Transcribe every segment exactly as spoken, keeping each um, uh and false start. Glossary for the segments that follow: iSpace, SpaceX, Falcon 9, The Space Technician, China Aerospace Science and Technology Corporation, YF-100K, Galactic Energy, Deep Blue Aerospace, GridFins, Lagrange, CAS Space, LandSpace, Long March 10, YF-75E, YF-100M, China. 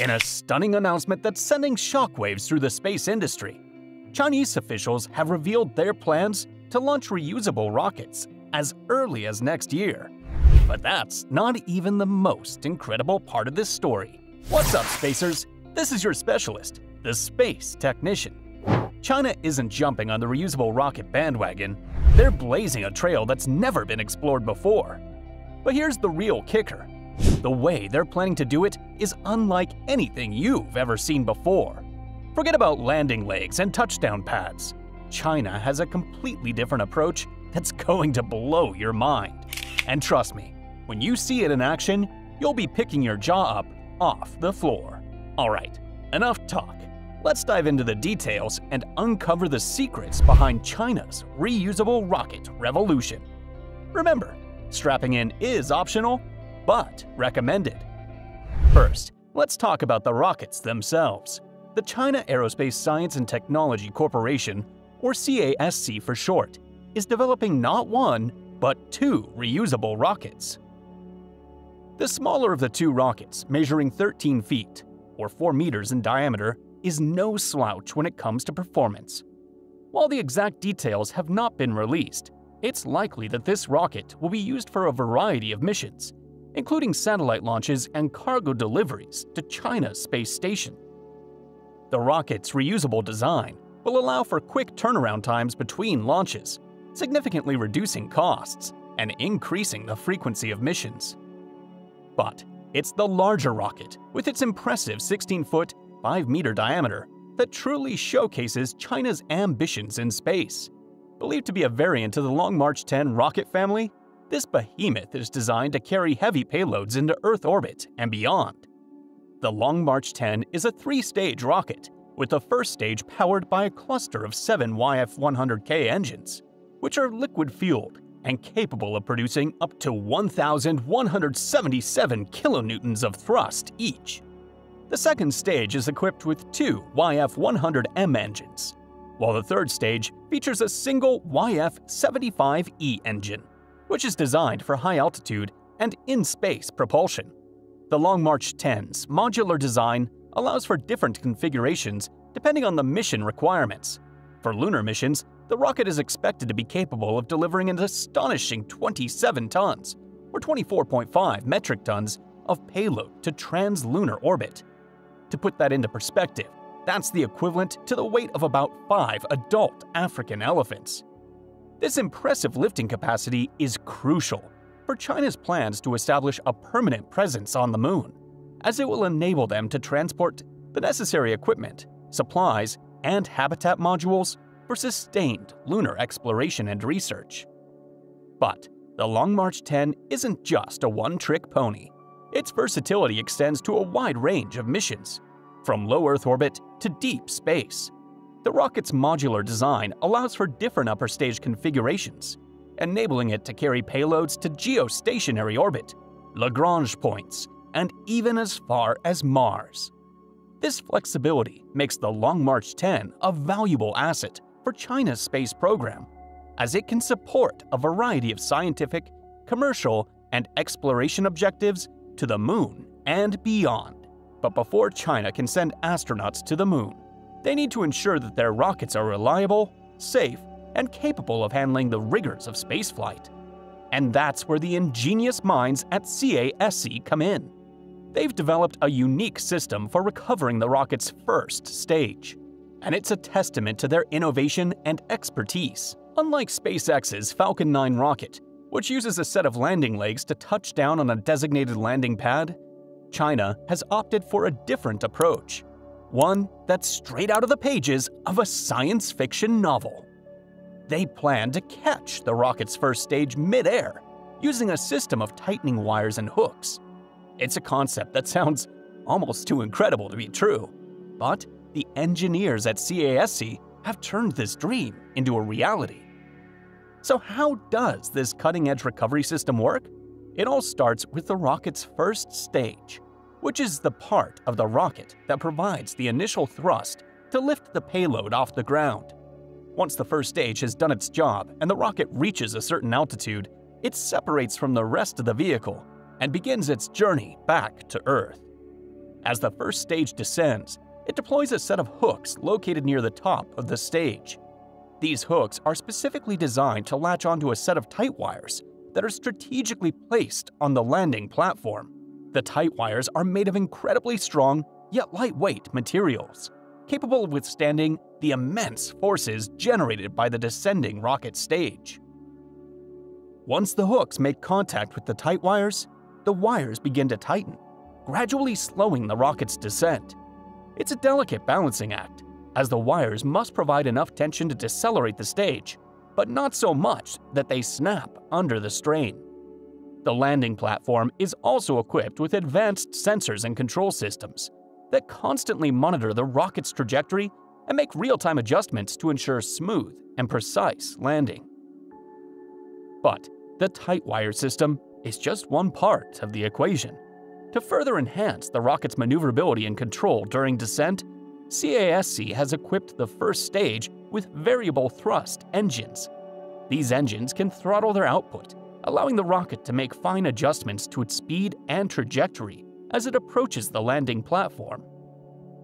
in a stunning announcement that's sending shockwaves through the space industry. Chinese officials have revealed their plans to launch reusable rockets as early as next year. But that's not even the most incredible part of this story. What's up, spacers? This is your specialist, the Space Technician. China isn't jumping on the reusable rocket bandwagon. They're blazing a trail that's never been explored before. But here's the real kicker. The way they're planning to do it is unlike anything you've ever seen before. Forget about landing legs and touchdown pads. China has a completely different approach that's going to blow your mind. And trust me, when you see it in action, you'll be picking your jaw up off the floor. All right, enough talk. Let's dive into the details and uncover the secrets behind China's reusable rocket revolution. Remember, strapping in is optional, but recommended. First, let's talk about the rockets themselves. The China Aerospace Science and Technology Corporation, or C A S C for short, is developing not one, but two reusable rockets. The smaller of the two rockets, measuring thirteen feet, or four meters in diameter, is no slouch when it comes to performance. While the exact details have not been released, it's likely that this rocket will be used for a variety of missions, including satellite launches and cargo deliveries to China's space station. The rocket's reusable design will allow for quick turnaround times between launches, significantly reducing costs and increasing the frequency of missions. But it's the larger rocket, with its impressive sixteen foot five meter diameter, that truly showcases China's ambitions in space. Believed to be a variant of the Long March ten rocket family, this behemoth is designed to carry heavy payloads into Earth orbit and beyond. The Long March ten is a three-stage rocket, with the first stage powered by a cluster of seven Y F one hundred K engines, which are liquid-fueled and capable of producing up to one thousand one hundred seventy-seven kilonewtons of thrust each. The second stage is equipped with two Y F one hundred M engines, while the third stage features a single Y F seventy-five E engine, which is designed for high-altitude and in-space propulsion. The Long March ten's modular design allows for different configurations depending on the mission requirements. For lunar missions, the rocket is expected to be capable of delivering an astonishing twenty-seven tons, or twenty-four point five metric tons, of payload to translunar orbit. To put that into perspective, that's the equivalent to the weight of about five adult African elephants. This impressive lifting capacity is crucial for China's plans to establish a permanent presence on the moon, as it will enable them to transport the necessary equipment, supplies, and habitat modules for sustained lunar exploration and research. But the Long March ten isn't just a one-trick pony. Its versatility extends to a wide range of missions, from low Earth orbit to deep space. The rocket's modular design allows for different upper stage configurations, enabling it to carry payloads to geostationary orbit, Lagrange points, and even as far as Mars. This flexibility makes the Long March ten a valuable asset for China's space program, as it can support a variety of scientific, commercial, and exploration objectives to the moon and beyond. But before China can send astronauts to the moon, they need to ensure that their rockets are reliable, safe, and capable of handling the rigors of spaceflight. And that's where the ingenious minds at C A S C come in. They've developed a unique system for recovering the rocket's first stage, and it's a testament to their innovation and expertise. Unlike SpaceX's Falcon nine rocket, which uses a set of landing legs to touch down on a designated landing pad, China has opted for a different approach, one that's straight out of the pages of a science fiction novel. They plan to catch the rocket's first stage mid-air using a system of tightening wires and hooks. It's a concept that sounds almost too incredible to be true, but the engineers at C A S C have turned this dream into a reality. So how does this cutting-edge recovery system work? It all starts with the rocket's first stage, which is the part of the rocket that provides the initial thrust to lift the payload off the ground. Once the first stage has done its job and the rocket reaches a certain altitude, it separates from the rest of the vehicle and begins its journey back to Earth. As the first stage descends, it deploys a set of hooks located near the top of the stage. These hooks are specifically designed to latch onto a set of tight wires that are strategically placed on the landing platform. The tight wires are made of incredibly strong yet lightweight materials, capable of withstanding the immense forces generated by the descending rocket stage. Once the hooks make contact with the tight wires, the wires begin to tighten, gradually slowing the rocket's descent. It's a delicate balancing act, as the wires must provide enough tension to decelerate the stage, but not so much that they snap under the strain. The landing platform is also equipped with advanced sensors and control systems that constantly monitor the rocket's trajectory and make real-time adjustments to ensure smooth and precise landing. But the tight wire system is just one part of the equation. To further enhance the rocket's maneuverability and control during descent, C A S C has equipped the first stage with variable thrust engines. These engines can throttle their output, allowing the rocket to make fine adjustments to its speed and trajectory as it approaches the landing platform.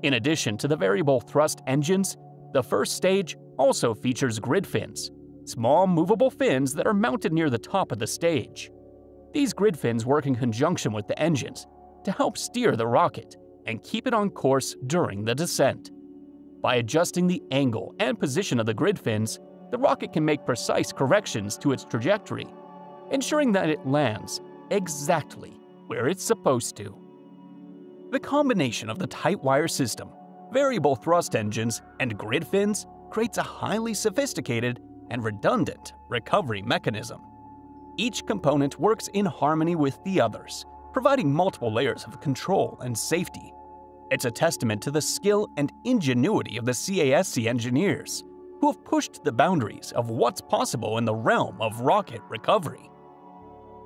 In addition to the variable thrust engines, the first stage also features grid fins, small movable fins that are mounted near the top of the stage. These grid fins work in conjunction with the engines to help steer the rocket and keep it on course during the descent. By adjusting the angle and position of the grid fins, the rocket can make precise corrections to its trajectory, ensuring that it lands exactly where it's supposed to. The combination of the tight wire system, variable thrust engines, and grid fins creates a highly sophisticated and redundant recovery mechanism. Each component works in harmony with the others, providing multiple layers of control and safety. It's a testament to the skill and ingenuity of the C A S C engineers, who have pushed the boundaries of what's possible in the realm of rocket recovery.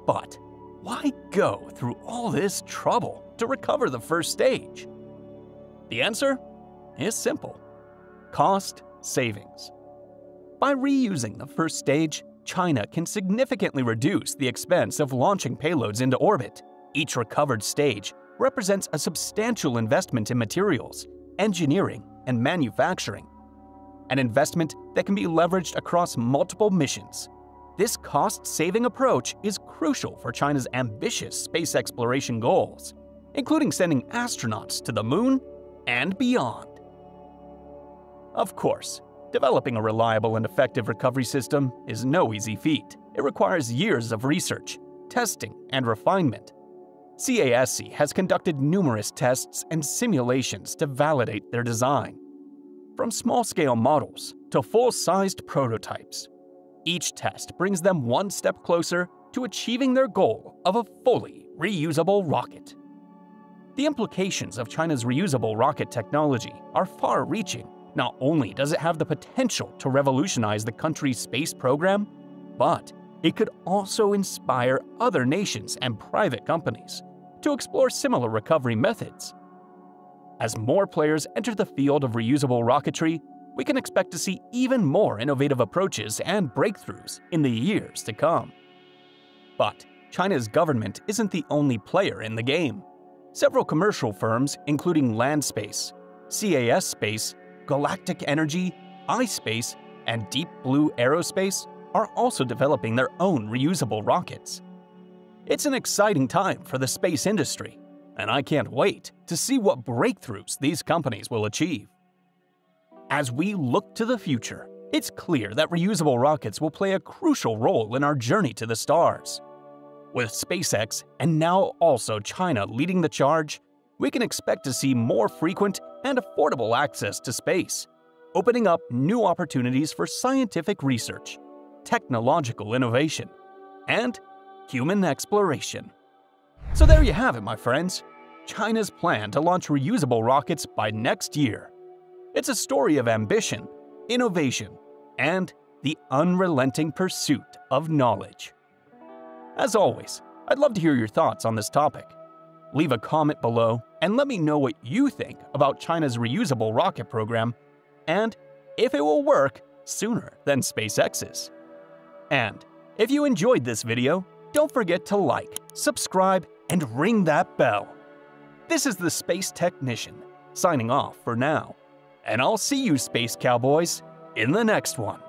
But why go through all this trouble to recover the first stage? The answer is simple: cost savings. By reusing the first stage, China can significantly reduce the expense of launching payloads into orbit. Each recovered stage represents a substantial investment in materials, engineering, and manufacturing, an investment that can be leveraged across multiple missions. This cost-saving approach is crucial for China's ambitious space exploration goals, including sending astronauts to the moon and beyond. Of course, developing a reliable and effective recovery system is no easy feat. It requires years of research, testing, and refinement. C A S C has conducted numerous tests and simulations to validate their design, from small-scale models to full-sized prototypes. Each test brings them one step closer to achieving their goal of a fully reusable rocket. The implications of China's reusable rocket technology are far-reaching. Not only does it have the potential to revolutionize the country's space program, but it could also inspire other nations and private companies to explore similar recovery methods. As more players enter the field of reusable rocketry, we can expect to see even more innovative approaches and breakthroughs in the years to come. But China's government isn't the only player in the game. Several commercial firms, including LandSpace, C A S Space, Galactic Energy, iSpace, and Deep Blue Aerospace, are also developing their own reusable rockets. It's an exciting time for the space industry, and I can't wait to see what breakthroughs these companies will achieve. As we look to the future, it's clear that reusable rockets will play a crucial role in our journey to the stars. With SpaceX and now also China leading the charge, we can expect to see more frequent and affordable access to space, opening up new opportunities for scientific research, technological innovation, and human exploration. So there you have it, my friends, China's plan to launch reusable rockets by next year. It's a story of ambition, innovation, and the unrelenting pursuit of knowledge. As always, I'd love to hear your thoughts on this topic. Leave a comment below and let me know what you think about China's reusable rocket program and if it will work sooner than SpaceX's. And if you enjoyed this video, don't forget to like, subscribe, and ring that bell. This is the Space Technician, signing off for now. And I'll see you, Space Cowboys, in the next one.